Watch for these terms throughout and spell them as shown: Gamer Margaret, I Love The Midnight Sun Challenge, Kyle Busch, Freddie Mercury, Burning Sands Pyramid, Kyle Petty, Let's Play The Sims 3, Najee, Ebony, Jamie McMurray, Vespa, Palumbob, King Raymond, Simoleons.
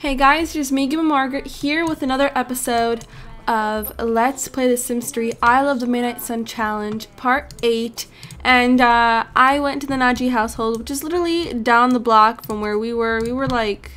Hey guys, just me, Gamer Margaret, here with another episode of Let's Play The Sims 3, I Love The Midnight Sun Challenge, Part 8. And I went to the Najee household, which is literally down the block from where we were. We were like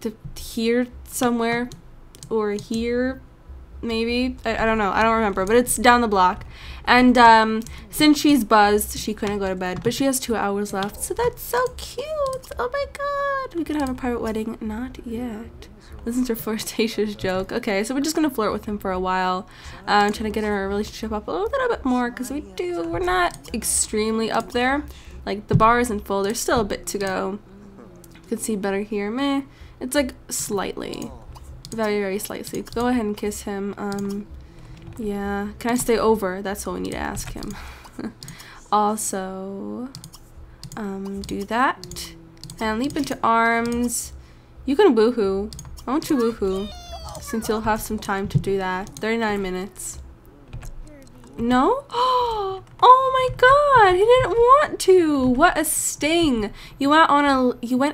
to here somewhere, or here maybe. I don't know, I don't remember, but it's down the block. And since she's buzzed, she couldn't go to bed, but she has 2 hours left, so that's so cute. Oh my god, we could have a private wedding. Not yet. This is her flirtatious joke. Okay, so we're just gonna flirt with him for a while, trying to get our relationship up a little bit more, because we're not extremely up there. Like, the bar isn't full, there's still a bit to go. You can see better here. Meh, it's like slightly, very slightly. Go ahead and kiss him. Yeah, can I stay over? That's what we need to ask him. Also, do that. And leap into arms. You can woohoo. I want you woohoo, since you'll have some time to do that. 39 minutes. No? Oh my god! He didn't want to! What a sting! You went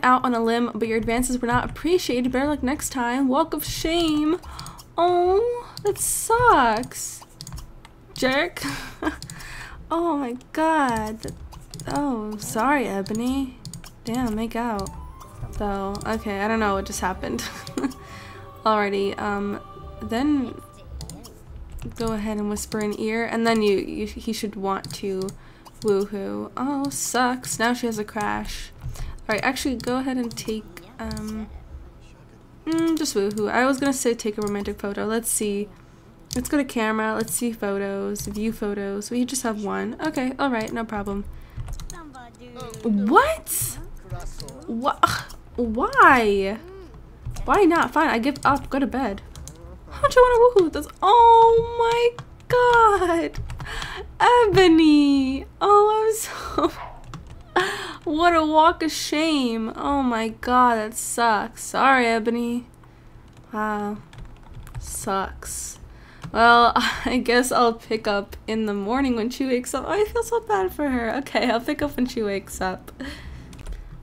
out on a limb, but your advances were not appreciated. Better luck next time. Walk of shame. Oh, that sucks, jerk. Oh my god. Oh, sorry, Ebony. Damn, make out. Though, okay, I don't know what just happened. Alrighty, then go ahead and whisper in ear, and then he should want to woohoo. Oh, sucks. Now she has a crash. Alright, actually, go ahead and take, just woohoo. I was gonna say take a romantic photo. Let's see. Let's go to camera. Let's see photos. View photos. We just have one. Okay, alright, no problem. What? Why? Why not? Fine, I give up. Go to bed. How do you want to woohoo with this? Oh my god! Ebony! Oh, I'm so... What a walk of shame. Oh my god, that sucks. Sorry, Ebony. Wow. Sucks. Well, I guess I'll pick up in the morning when she wakes up. Oh, I feel so bad for her. Okay, I'll pick up when she wakes up.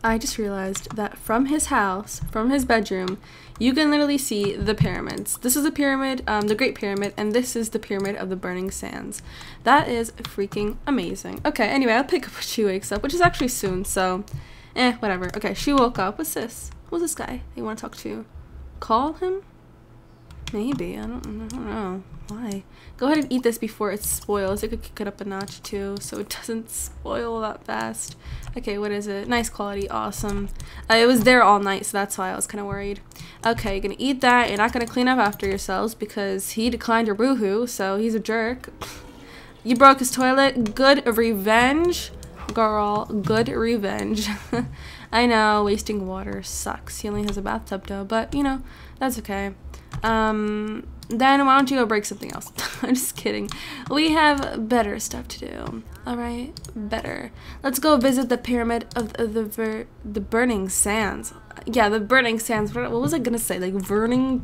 I just realized that from his house, from his bedroom, you can literally see the pyramids. This is the pyramid, the Great Pyramid, and this is the Pyramid of the Burning Sands. That is freaking amazing. Okay, anyway, I'll pick up when she wakes up, which is actually soon, so whatever. Okay, she woke up. What's this? Who's this guy you want to talk to? Call him? Maybe. I don't know. Why? Go ahead and eat this before it spoils. It could kick it up a notch too, so it doesn't spoil that fast. Okay, what is it? Nice quality. Awesome. It was there all night, so that's why I was kind of worried. Okay, you're gonna eat that. You're not gonna clean up after yourselves because he declined your woohoo, so he's a jerk. You broke his toilet. Good revenge. Girl, good revenge. I know, wasting water sucks. He only has a bathtub though, but you know, that's okay. Then why don't you go break something else? I'm just kidding. We have better stuff to do. Alright, better. Let's go visit the Pyramid of the Burning Sands. Yeah, the Burning Sands. What was I gonna say? Like, burning?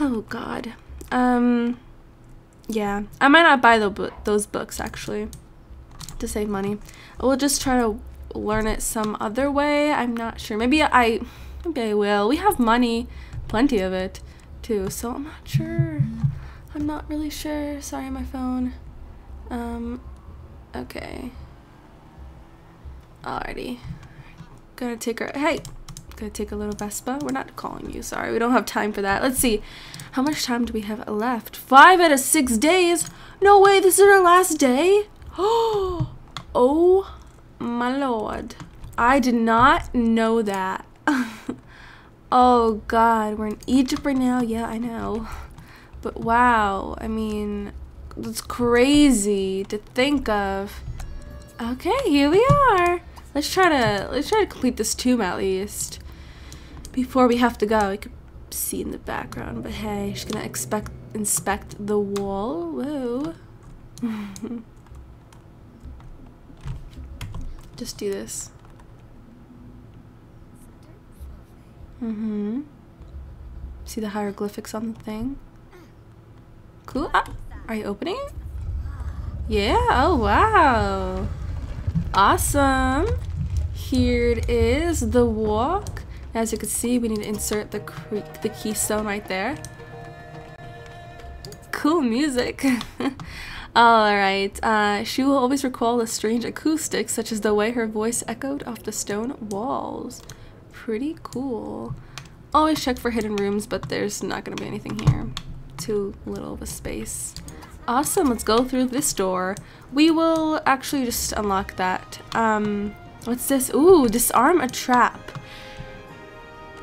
Oh, god. Yeah. I might not buy those books, actually, to save money. We'll just try to learn it some other way. I'm not sure. Maybe I will. We have money. Plenty of it. Too, so I'm not sure. I'm not really sure. Sorry, my phone. Okay. Alrighty. Gonna take her. Hey! Gonna take a little Vespa. We're not calling you. Sorry, we don't have time for that. Let's see. How much time do we have left? 5 out of 6 days? No way, this is our last day? Oh my lord. I did not know that. Oh god, we're in Egypt right now. Yeah, I know. But wow, I mean, that's crazy to think of. Okay, here we are. Let's try to complete this tomb at least before we have to go. You can see in the background, but hey, she's gonna inspect the wall. Whoa. Just do this. See the hieroglyphics on the thing? Cool. Ah, are you opening it? Yeah. Oh, wow. Awesome. Here it is, the walk. As you can see, we need to insert the keystone right there. Cool music. Alright, she will always recall the strange acoustics, such as the way her voice echoed off the stone walls. Pretty cool. Always check for hidden rooms, but there's not going to be anything here. Too little of a space. Awesome, let's go through this door. We will actually just unlock that. What's this? Ooh, disarm a trap.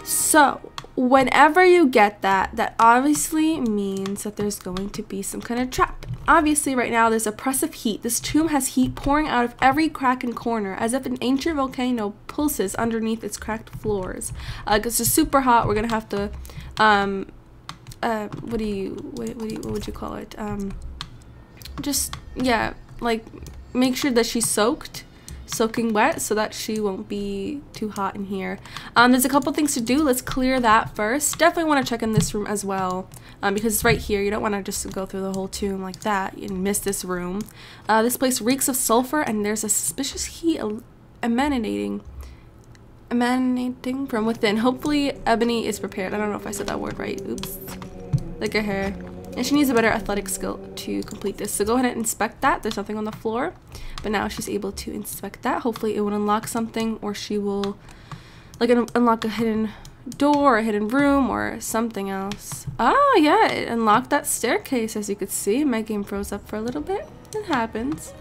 So, whenever you get that, that obviously means that there's going to be some kind of trap. Obviously, right now, there's oppressive heat. This tomb has heat pouring out of every crack and corner, as if an ancient volcano pulses underneath its cracked floors. It's just super hot. We're going to have to, what would you call it? Just, yeah, like, make sure that she's soaking wet so that she won't be too hot in here. There's a couple things to do. Let's clear that first. Definitely want to check in this room as well, because it's right here. You don't want to just go through the whole tomb like that and miss this room. This place reeks of sulfur, and there's a suspicious heat emanating from within. Hopefully Ebony is prepared. I don't know if I said that word right. Oops. Look at her. And she needs a better athletic skill to complete this. So go ahead and inspect that. There's nothing on the floor. But now she's able to inspect that. Hopefully it will unlock something, or she will like unlock a hidden door, a hidden room, or something else. Oh, yeah, it unlocked that staircase, as you could see. My game froze up for a little bit. It happens.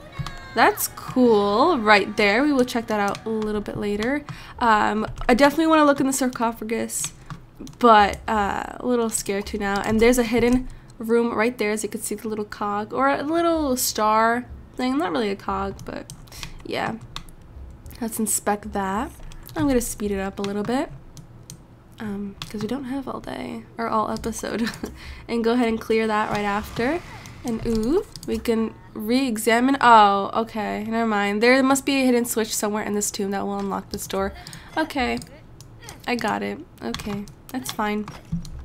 That's cool. Right there. We will check that out a little bit later. I definitely want to look in the sarcophagus, but a little scared too now. And there's a hidden room right there, as you can see, the little cog or a little star thing. Not really a cog, but yeah, let's inspect that. I'm gonna speed it up a little bit because we don't have all day or all episode. And go ahead and clear that right after. And ooh, we can re-examine. Oh, okay, never mind. There must be a hidden switch somewhere in this tomb that will unlock this door. Okay, I got it. Okay, that's fine,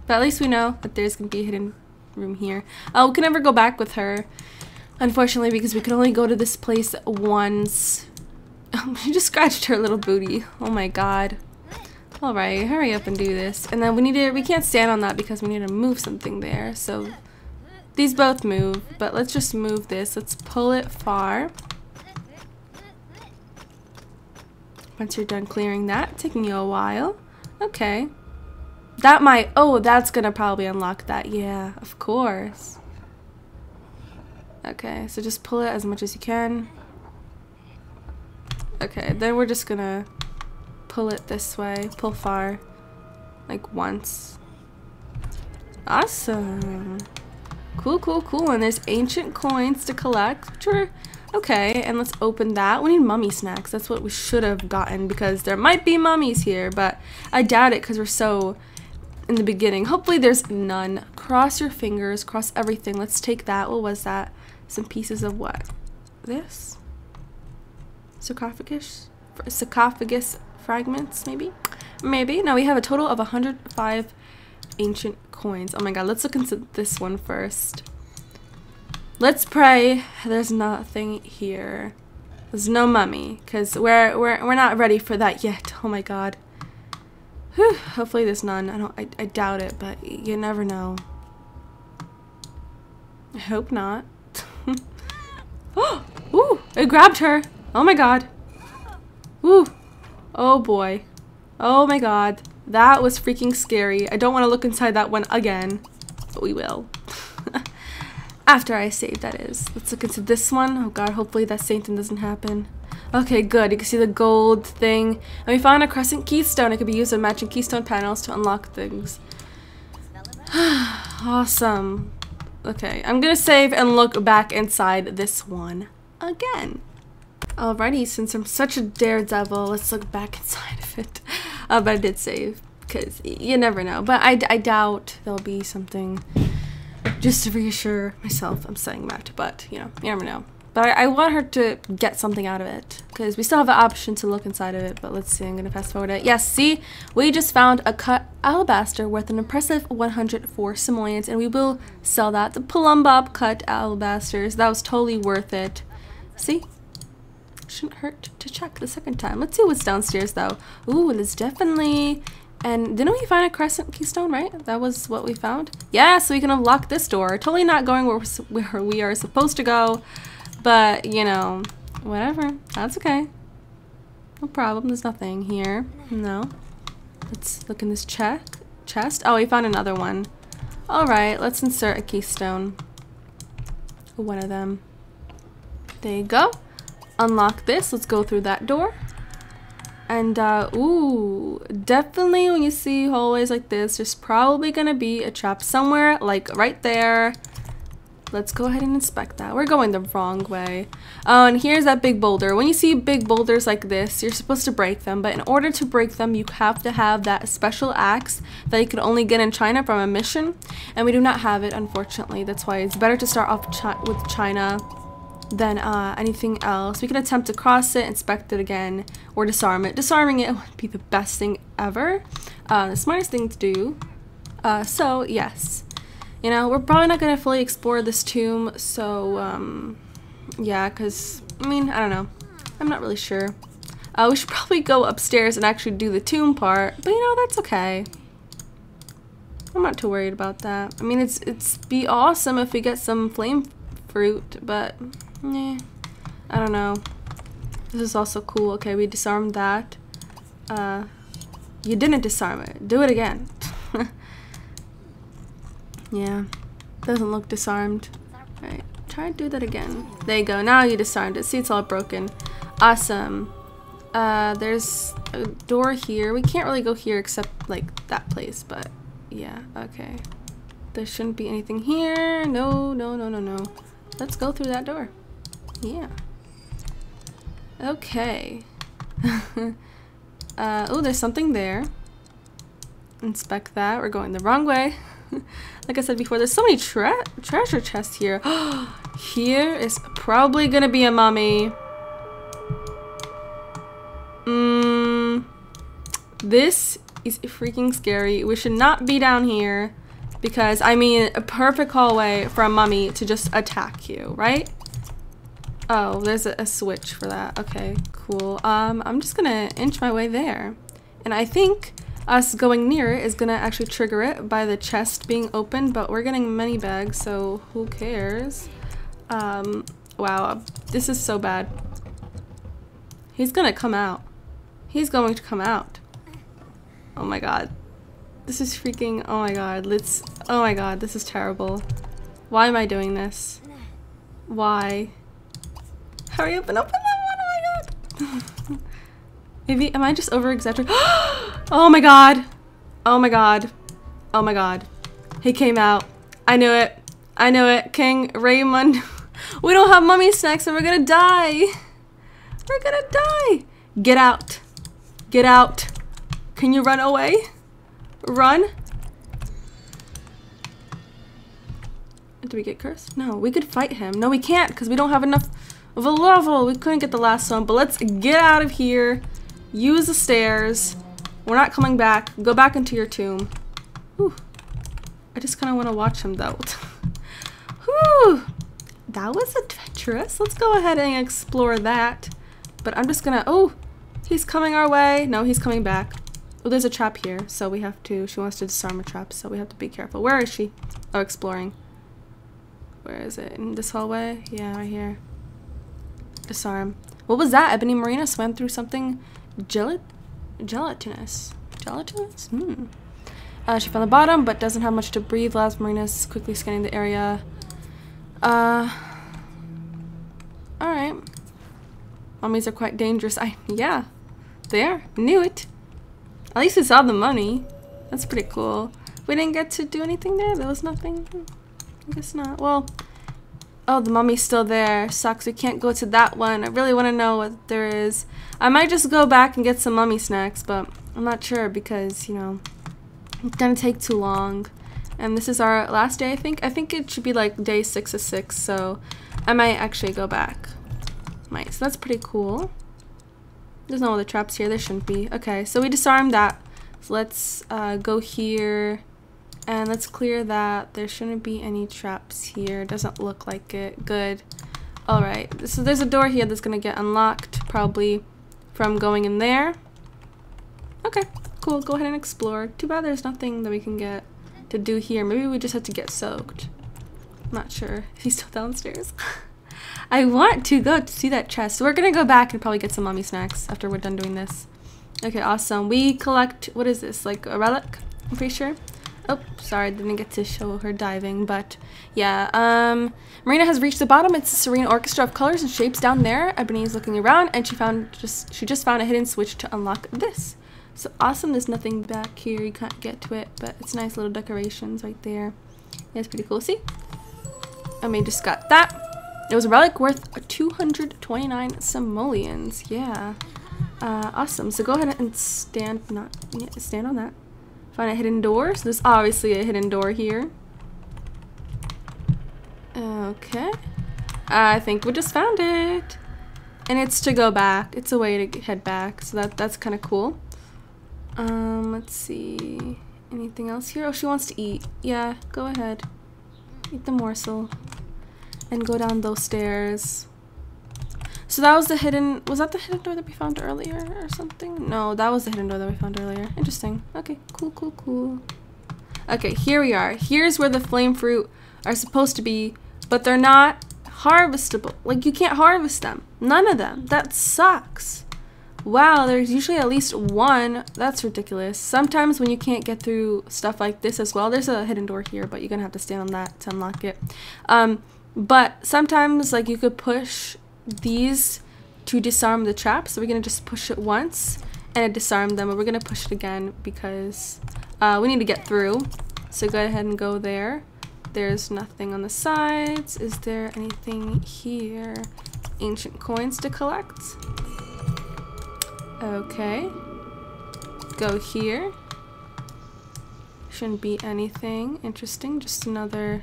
but at least we know that there's gonna be a hidden room here. We can never go back with her, unfortunately, because we can only go to this place once. She just scratched her little booty. Oh my god. Alright, hurry up and do this. And then we need to, we can't stand on that because we need to move something there. So these both move, but let's just move this. Let's pull it far. Once you're done clearing that, taking you a while. Okay. That might, oh, that's gonna probably unlock that. Yeah, of course. Okay, so just pull it as much as you can. Okay, then we're just gonna pull it this way, pull far, like once. Awesome. Cool, cool, cool. And there's ancient coins to collect. Sure. Okay, and let's open that. We need mummy snacks. That's what we should have gotten, because there might be mummies here, but I doubt it because we're so in the beginning. Hopefully there's none. Cross your fingers, cross everything. Let's take that. What was that? Some pieces of what? This? Sarcophagus? Sarcophagus fragments, maybe? Maybe. Now we have a total of 105 ancient coins. Oh my god, let's look into this one first. Let's pray there's nothing here. There's no mummy, because we're not ready for that yet. Oh my god. Whew, hopefully there's none. I doubt it, but you never know. I hope not. Ooh, it grabbed her. Oh my god. Ooh. Oh boy. Oh my god. That was freaking scary. I don't want to look inside that one again, but we will. After I save, that is. Let's look into this one. Oh god, hopefully that same thing doesn't happen. Okay, good. You can see the gold thing. And we found a crescent keystone. It could be used on matching keystone panels to unlock things. Awesome. Okay, I'm gonna save and look back inside this one again. Alrighty, since I'm such a daredevil, let's look back inside of it. But I did save, because you never know. But I doubt there'll be something. Just to reassure myself, I'm saying that, but, you know, you never know. But I want her to get something out of it, because we still have the option to look inside of it, but let's see, I'm going to fast forward it. Yes, see, we just found a cut alabaster worth an impressive 104 simoleons, and we will sell that. The Palumbob cut alabasters, that was totally worth it. See? Shouldn't hurt to check the second time. Let's see what's downstairs, though. Ooh, there's definitely And didn't we find a crescent keystone, right? That was what we found. Yeah, so we can unlock this door. Totally not going where we are supposed to go. But, you know, whatever. That's okay. No problem. There's nothing here. No. Let's look in this chest. Oh, we found another one. Alright, let's insert a keystone. One of them. There you go. Unlock this. Let's go through that door. And, ooh, definitely when you see hallways like this, there's probably gonna be a trap somewhere, like right there. Let's go ahead and inspect that. We're going the wrong way. Oh, and here's that big boulder. When you see big boulders like this, you're supposed to break them, but in order to break them, you have to have that special axe that you could only get in China from a mission, and we do not have it, unfortunately. That's why it's better to start off with China than anything else. We could attempt to cross it, inspect it again, or disarm it. Disarming it would be the best thing ever, the smartest thing to do. So yes, you know, we're probably not going to fully explore this tomb, so yeah, because I mean, I don't know, I'm not really sure. We should probably go upstairs and actually do the tomb part, but you know, that's okay. I'm not too worried about that. I mean, it's be awesome if we get some flame fruit, but yeah, I don't know. This is also cool. Okay, we disarmed that. You didn't disarm it. Do it again. Yeah, doesn't look disarmed. All right, try to do that again. There you go. Now you disarmed it. See, it's all broken. Awesome. There's a door here. We can't really go here except like that place, but yeah, okay. There shouldn't be anything here. No, no, no, no, no. Let's go through that door. Yeah. Okay. Oh, there's something there. Inspect that. We're going the wrong way. Like I said before, there's so many treasure chests here. Here is probably gonna be a mummy. This is freaking scary. We should not be down here. Because, I mean, a perfect hallway for a mummy to just attack you, right? Oh, there's a switch for that. Okay, cool. I'm just gonna inch my way there. And I think us going near it is gonna actually trigger it by the chest being open, but we're getting many bags, so who cares? Wow, this is so bad. He's gonna come out. He's going to come out. Oh my god. This is freaking, oh my god, let's, oh my god, this is terrible. Why am I doing this? Why? Hurry up and open that one, oh my god. Maybe, am I just over-exaggerating? Oh my god. Oh my god. Oh my god. He came out. I knew it. I knew it. King Raymond. We don't have mummy snacks and we're gonna die. We're gonna die. Get out. Get out. Can you run away? Run. Did we get cursed? No, we could fight him. No, we can't because we don't have enough of a level. We couldn't get the last one, but let's get out of here. Use the stairs. We're not coming back. Go back into your tomb. Whew. I just kind of want to watch him though. Whew. That was adventurous. Let's go ahead and explore that. But I'm just gonna, oh, he's coming our way. No, he's coming back. Oh, there's a trap here, so we have to, she wants to disarm a trap, so we have to be careful. Where is she? Oh, exploring. Where is it? In this hallway? Yeah, right here. Disarm. What was that? Ebony Marina swam through something gelatinous. Gelatinous? She found the bottom, but doesn't have much to breathe. Last Marina's quickly scanning the area. Alright. Mummies are quite dangerous. Yeah. They are. Knew it. At least we saw the money. That's pretty cool. We didn't get to do anything there. There was nothing. I guess not. Well, oh, the mummy's still there. Sucks. We can't go to that one. I really want to know what there is. I might just go back and get some mummy snacks, but I'm not sure because, you know, it's gonna take too long. And this is our last day, I think. I think it should be like day 6 of 6, so I might actually go back. Nice. So that's pretty cool. There's no other traps here. There shouldn't be. Okay, so we disarmed that. So let's go here and let's clear that. There shouldn't be any traps here. Doesn't look like it. Good. Alright, so there's a door here that's going to get unlocked probably from going in there. Okay, cool, go ahead and explore. Too bad there's nothing that we can get to do here. Maybe we just have to get soaked. I'm not sure if he's still downstairs. I want to go to see that chest. So we're gonna go back and probably get some mommy snacks after we're done doing this. Okay, awesome. We collect, what is this, like a relic? I'm pretty sure. Oh, sorry, didn't get to show her diving, but yeah. Marina has reached the bottom. It's a serene orchestra of colors and shapes down there. Ebony is looking around, and she just found a hidden switch to unlock this. So awesome, there's nothing back here. You can't get to it, but it's nice little decorations right there. Yeah, it's pretty cool. See? I mean, just got that. It was a relic worth 229 simoleons. Yeah. Awesome. So go ahead and stand on that. Find a hidden door. So there's obviously a hidden door here. Okay. I think we just found it. And it's to go back. It's a way to head back. So that's kind of cool. Let's see. Anything else here? Oh, she wants to eat. Yeah, go ahead. Eat the morsel. And go down those stairs. So that was the hidden... Was that the hidden door that we found earlier or something? No, that was the hidden door that we found earlier. Interesting. Okay, cool, cool, cool. Okay, here we are. Here's where the flame fruit are supposed to be, but they're not harvestable. Like, you can't harvest them. None of them. That sucks. Wow, there's usually at least one. That's ridiculous. Sometimes when you can't get through stuff like this as well, there's a hidden door here, but you're going to have to stand on that to unlock it. But sometimes, like, you could push these to disarm the trap, so we're gonna just push it once and it disarmed them, but we're gonna push it again because we need to get through. So go ahead and go there. There's nothing on the sides. Is there anything here? Ancient coins to collect. Okay, go here. Shouldn't be anything interesting, just another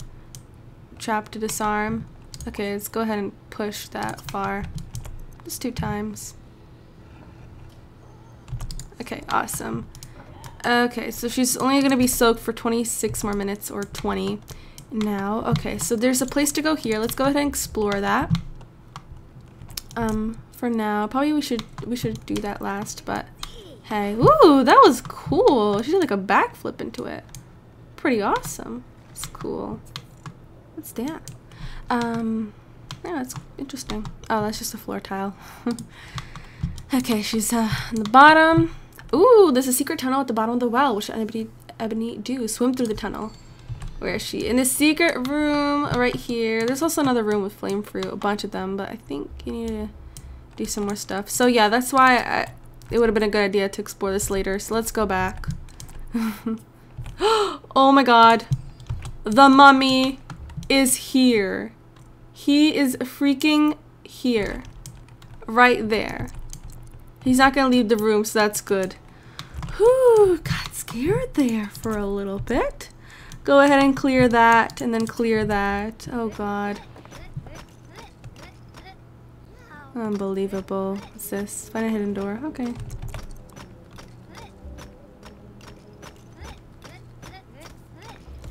trap to disarm. Okay, let's go ahead and push that far. Just 2 times. Okay, awesome. Okay, so she's only going to be soaked for 26 more minutes, or 20 now. Okay, so there's a place to go here. Let's go ahead and explore that. For now, probably we should do that last, but hey. Ooh, that was cool. She did like a backflip into it. Pretty awesome. It's cool. What's that? Yeah, that's interesting. Oh, that's just a floor tile. Okay, she's on the bottom. Ooh, there's a secret tunnel at the bottom of the well. What should Ebony do? Swim through the tunnel. Where is she? In the secret room right here. There's also another room with flame fruit, a bunch of them, but I think you need to do some more stuff. So yeah, that's why it would have been a good idea to explore this later. So let's go back. Oh my god. The mummy is here. He is freaking here. Right there. He's not gonna leave the room, so that's good. Whew, got scared there for a little bit. Go ahead and clear that, and then clear that. Oh god. Unbelievable. What's this? Find a hidden door. Okay.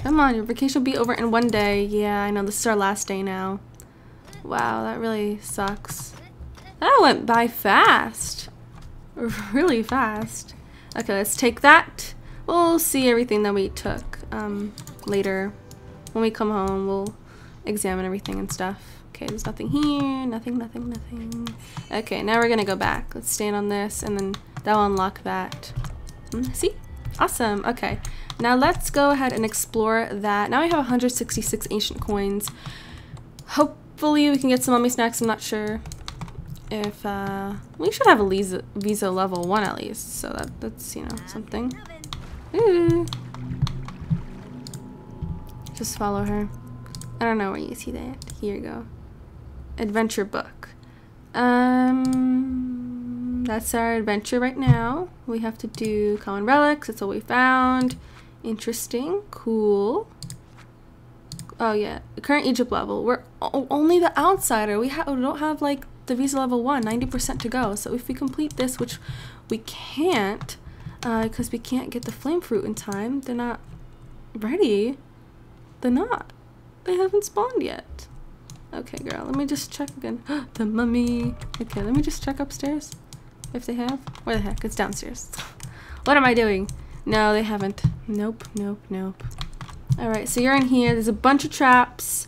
Come on, your vacation will be over in 1 day. Yeah, I know, this is our last day now. Wow, that really sucks. That went by fast. Really fast. Okay, let's take that. We'll see everything that we took later. When we come home, we'll examine everything and stuff. Okay, there's nothing here. Nothing, nothing, nothing. Okay, now we're gonna go back. Let's stand on this, and then that'll unlock that. See? Awesome. Okay. Now let's go ahead and explore that. Now we have 166 ancient coins. Hopefully we can get some mummy snacks. I'm not sure if we should have a visa level 1 at least. So that's, you know, something. Ooh. Just follow her. I don't know where you see that. Here you go. Adventure book. That's our adventure right now. We have to do common relics. That's all we found. Interesting. Cool. Oh, yeah. Current Egypt level. We're only the outsider. We don't have, like, the visa level 1. 90% to go. So if we complete this, which we can't, because we can't get the flame fruit in time. They're not ready. They're not. They haven't spawned yet. Okay, girl. Let me just check again. The mummy. Okay, let me just check upstairs. If they have. Where the heck? It's downstairs. What am I doing? No, they haven't. Nope, nope, nope. Alright, so you're in here. There's a bunch of traps.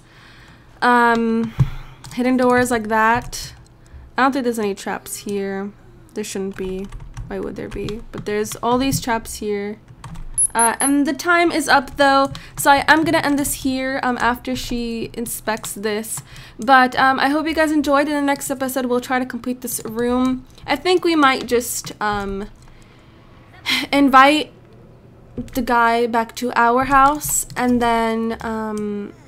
Hidden doors like that. I don't think there's any traps here. There shouldn't be. Why would there be? But there's all these traps here. And the time is up though, so I am gonna end this here after she inspects this. But I hope you guys enjoyed. In the next episode, we'll try to complete this room. I think we might just invite the guy back to our house, and then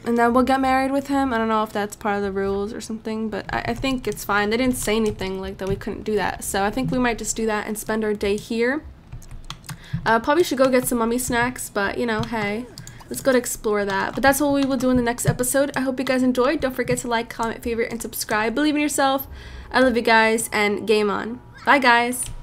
we'll get married with him. I don't know if that's part of the rules or something, but I think it's fine. They didn't say anything like that we couldn't do that, so I think we might just do that and spend our day here. Probably should go get some mummy snacks, but you know, hey, let's go to explore that. But that's what we will do in the next episode. I hope you guys enjoyed. Don't forget to like, comment, favorite, and subscribe. Believe in yourself. I love you guys, and game on. Bye, guys.